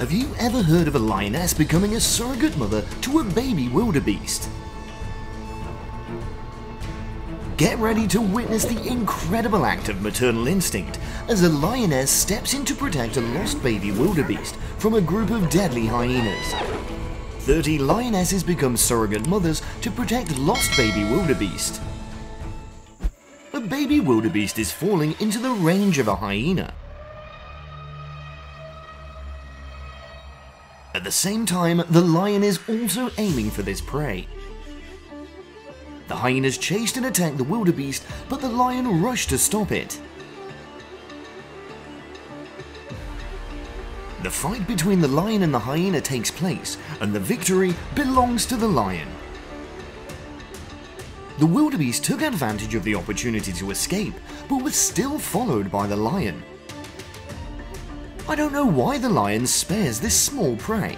Have you ever heard of a lioness becoming a surrogate mother to a baby wildebeest? Get ready to witness the incredible act of maternal instinct as a lioness steps in to protect a lost baby wildebeest from a group of deadly hyenas. 30 lionesses become surrogate mothers to protect lost baby wildebeest. A baby wildebeest is falling into the range of a hyena. At the same time, the lion is also aiming for this prey. The hyenas chased and attacked the wildebeest, but the lion rushed to stop it. The fight between the lion and the hyena takes place, and the victory belongs to the lion. The wildebeest took advantage of the opportunity to escape, but was still followed by the lion. I don't know why the lion spares this small prey.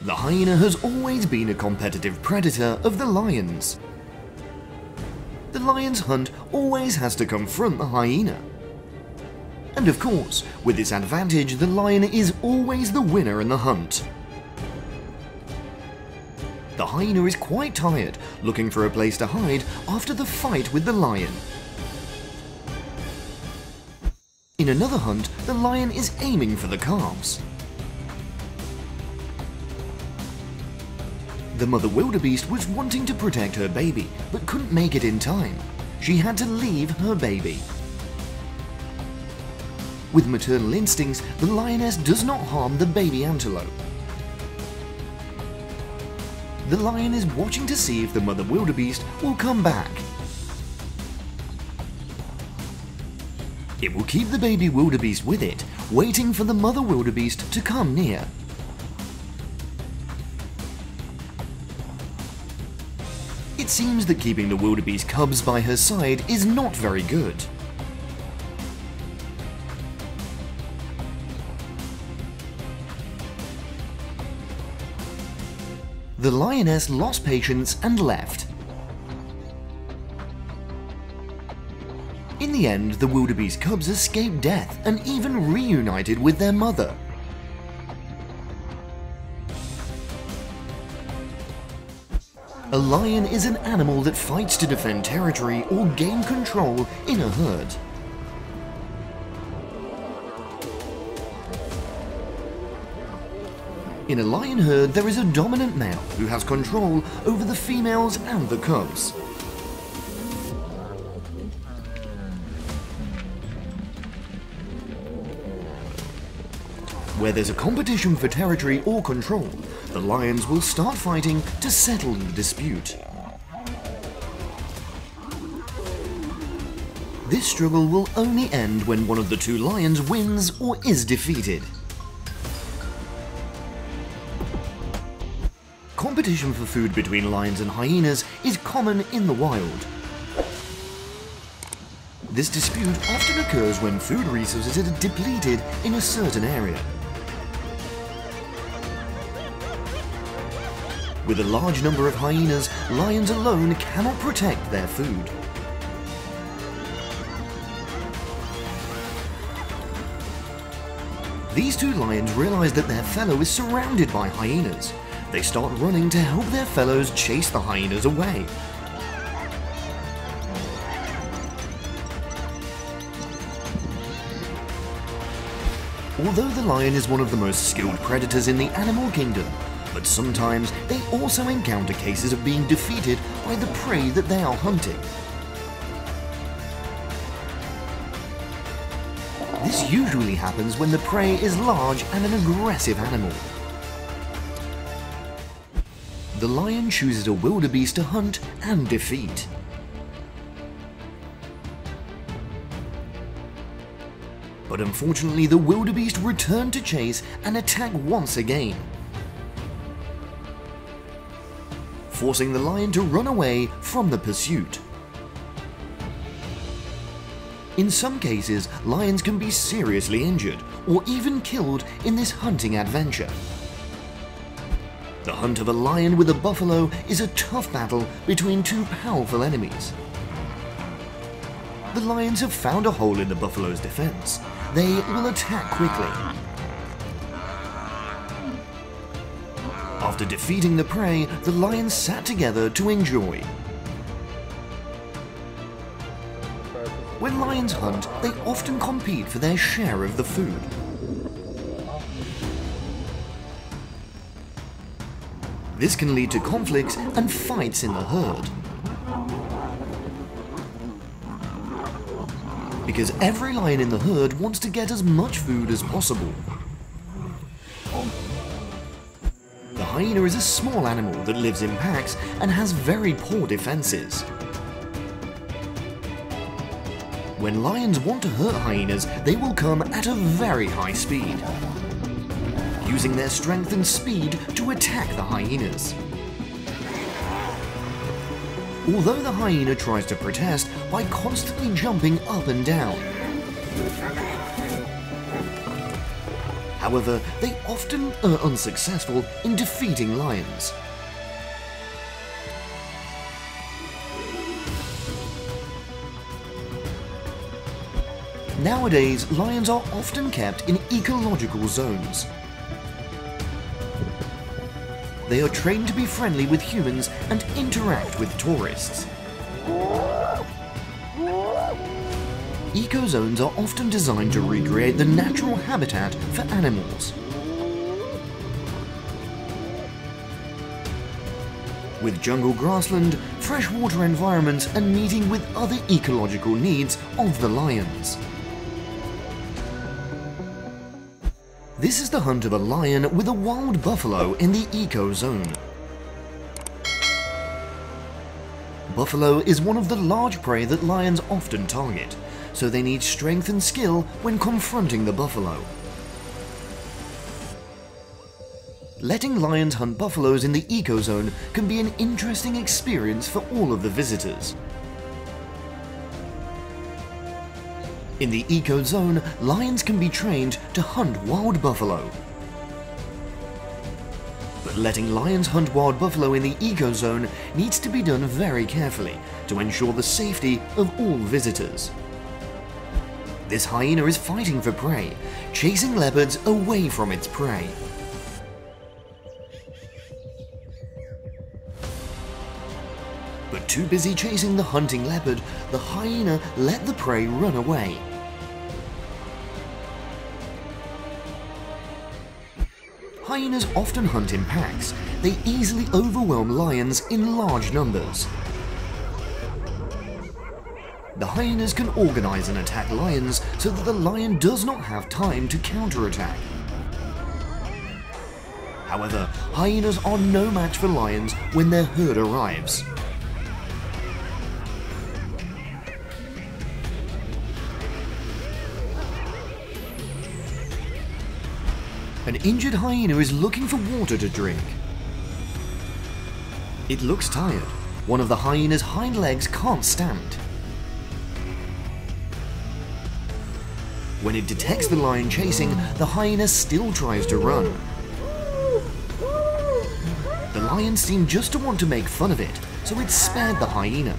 The hyena has always been a competitive predator of the lions. The lion's hunt always has to confront the hyena. And of course, with this advantage, the lion is always the winner in the hunt. The hyena is quite tired, looking for a place to hide after the fight with the lion. In another hunt, the lion is aiming for the calves. The mother wildebeest was wanting to protect her baby, but couldn't make it in time. She had to leave her baby. With maternal instincts, the lioness does not harm the baby antelope. The lion is watching to see if the mother wildebeest will come back. It will keep the baby wildebeest with it, waiting for the mother wildebeest to come near. It seems that keeping the wildebeest cubs by her side is not very good. The lioness lost patience and left. In the end, the wildebeest cubs escaped death and even reunited with their mother. A lion is an animal that fights to defend territory or gain control in a herd. In a lion herd, there is a dominant male who has control over the females and the cubs. Where there's a competition for territory or control, the lions will start fighting to settle the dispute. This struggle will only end when one of the two lions wins or is defeated. Competition for food between lions and hyenas is common in the wild. This dispute often occurs when food resources are depleted in a certain area. With a large number of hyenas, lions alone cannot protect their food. These two lions realize that their fellow is surrounded by hyenas. They start running to help their fellows chase the hyenas away. Although the lion is one of the most skilled predators in the animal kingdom, but sometimes they also encounter cases of being defeated by the prey that they are hunting. This usually happens when the prey is large and an aggressive animal. The lion chooses a wildebeest to hunt and defeat. But unfortunately, the wildebeest returned to chase and attack once again, forcing the lion to run away from the pursuit. In some cases, lions can be seriously injured or even killed in this hunting adventure. The hunt of a lion with a buffalo is a tough battle between two powerful enemies. The lions have found a hole in the buffalo's defense. They will attack quickly. After defeating the prey, the lions sat together to enjoy. When lions hunt, they often compete for their share of the food. This can lead to conflicts and fights in the herd, because every lion in the herd wants to get as much food as possible. The hyena is a small animal that lives in packs and has very poor defenses. When lions want to hurt hyenas, they will come at a very high speed, using their strength and speed to attack the hyenas. Although the hyena tries to protest by constantly jumping up and down. However, they often are unsuccessful in defeating lions. Nowadays, lions are often kept in ecological zones. They are trained to be friendly with humans and interact with tourists. Ecozones are often designed to recreate the natural habitat for animals. With jungle grassland, freshwater environments, and meeting with other ecological needs of the lions. This is the hunt of a lion with a wild buffalo in the eco-zone. Buffalo is one of the large prey that lions often target, so they need strength and skill when confronting the buffalo. Letting lions hunt buffaloes in the eco-zone can be an interesting experience for all of the visitors. In the eco-zone, lions can be trained to hunt wild buffalo. But letting lions hunt wild buffalo in the eco-zone needs to be done very carefully to ensure the safety of all visitors. This hyena is fighting for prey, chasing leopards away from its prey. But too busy chasing the hunting leopard, the hyena let the prey run away. Hyenas often hunt in packs. They easily overwhelm lions in large numbers. The hyenas can organize and attack lions so that the lion does not have time to counterattack. However, hyenas are no match for lions when their herd arrives. An injured hyena is looking for water to drink. It looks tired. One of the hyena's hind legs can't stand. When it detects the lion chasing, the hyena still tries to run. The lion seemed just to want to make fun of it, so it spared the hyena.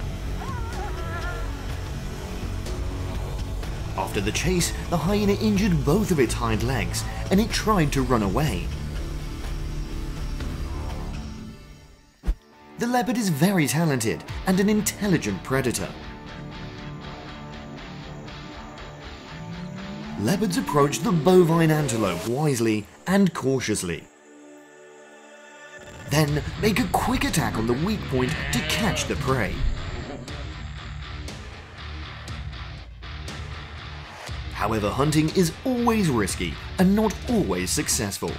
After the chase, the hyena injured both of its hind legs, and it tried to run away. The leopard is very talented and an intelligent predator. Leopards approach the bovine antelope wisely and cautiously. Then make a quick attack on the weak point to catch the prey. However, hunting is always risky and not always successful.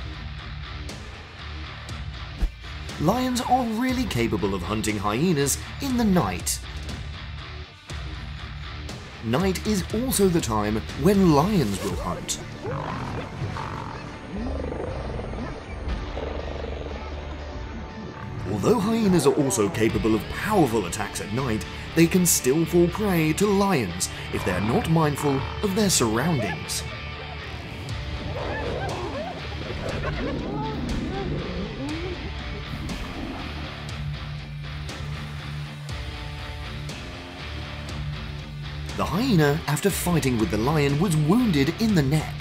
Lions are really capable of hunting hyenas in the night. Night is also the time when lions will hunt. Although hyenas are also capable of powerful attacks at night, they can still fall prey to lions if they are not mindful of their surroundings. The hyena, after fighting with the lion, was wounded in the neck.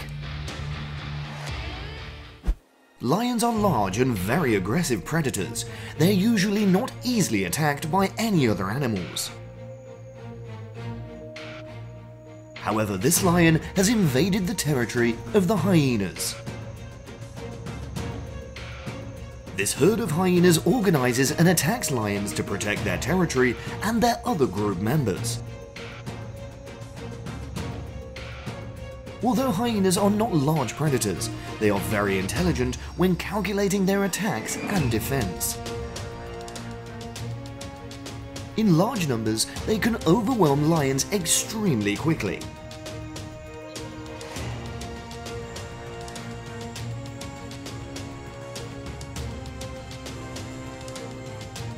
Lions are large and very aggressive predators. They're usually not easily attacked by any other animals. However, this lion has invaded the territory of the hyenas. This herd of hyenas organizes and attacks lions to protect their territory and their other group members. Although hyenas are not large predators, they are very intelligent when calculating their attacks and defense. In large numbers, they can overwhelm lions extremely quickly.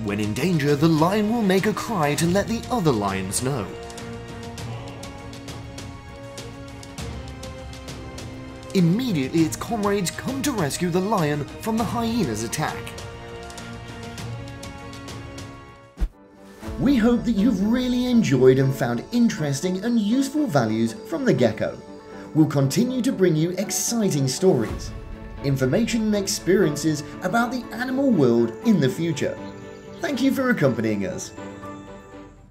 When in danger, the lion will make a cry to let the other lions know. Immediately, its comrades come to rescue the lion from the hyena's attack. We hope that you've really enjoyed and found interesting and useful values from the gecko. We'll continue to bring you exciting stories, information and experiences about the animal world in the future. Thank you for accompanying us.